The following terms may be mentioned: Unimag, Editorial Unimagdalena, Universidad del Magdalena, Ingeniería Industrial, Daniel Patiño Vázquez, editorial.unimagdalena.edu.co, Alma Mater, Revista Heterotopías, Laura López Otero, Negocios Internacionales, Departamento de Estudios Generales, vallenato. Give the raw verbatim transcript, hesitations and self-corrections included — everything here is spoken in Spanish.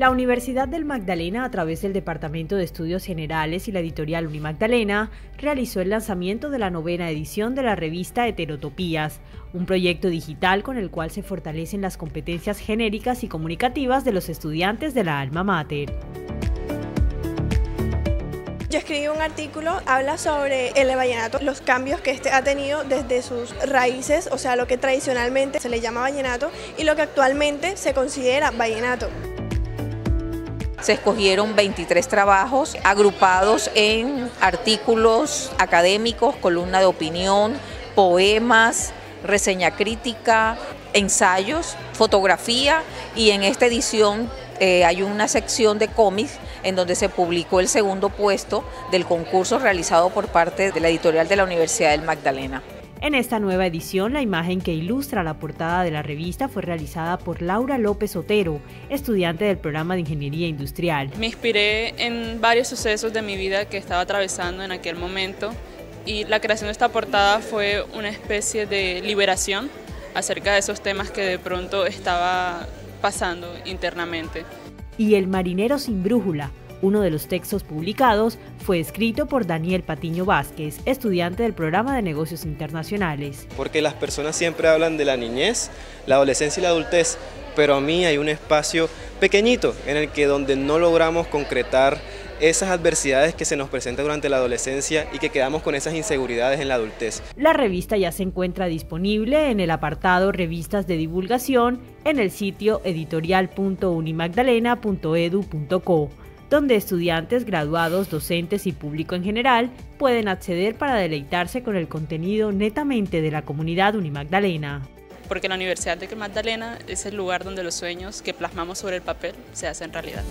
La Universidad del Magdalena, a través del Departamento de Estudios Generales y la Editorial Unimagdalena, realizó el lanzamiento de la novena edición de la revista Heterotopías, un proyecto digital con el cual se fortalecen las competencias genéricas y comunicativas de los estudiantes de la Alma Mater. Yo escribí un artículo, habla sobre el vallenato, los cambios que este ha tenido desde sus raíces, o sea, lo que tradicionalmente se le llama vallenato y lo que actualmente se considera vallenato. Se escogieron veintitrés trabajos agrupados en artículos académicos, columna de opinión, poemas, reseña crítica, ensayos, fotografía, y en esta edición eh, hay una sección de cómics en donde se publicó el segundo puesto del concurso realizado por parte de la editorial de la Universidad del Magdalena. En esta nueva edición, la imagen que ilustra la portada de la revista fue realizada por Laura López Otero, estudiante del programa de Ingeniería Industrial. Me inspiré en varios sucesos de mi vida que estaba atravesando en aquel momento, y la creación de esta portada fue una especie de liberación acerca de esos temas que de pronto estaba pasando internamente. Y El marinero sin brújula, uno de los textos publicados, fue escrito por Daniel Patiño Vázquez, estudiante del programa de Negocios Internacionales. Porque las personas siempre hablan de la niñez, la adolescencia y la adultez, pero a mí hay un espacio pequeñito en el que donde no logramos concretar esas adversidades que se nos presentan durante la adolescencia y que quedamos con esas inseguridades en la adultez. La revista ya se encuentra disponible en el apartado Revistas de Divulgación en el sitio editorial punto unimagdalena punto edu punto co. donde estudiantes, graduados, docentes y público en general pueden acceder para deleitarse con el contenido netamente de la comunidad Unimagdalena. Porque la Universidad del Magdalena es el lugar donde los sueños que plasmamos sobre el papel se hacen realidad.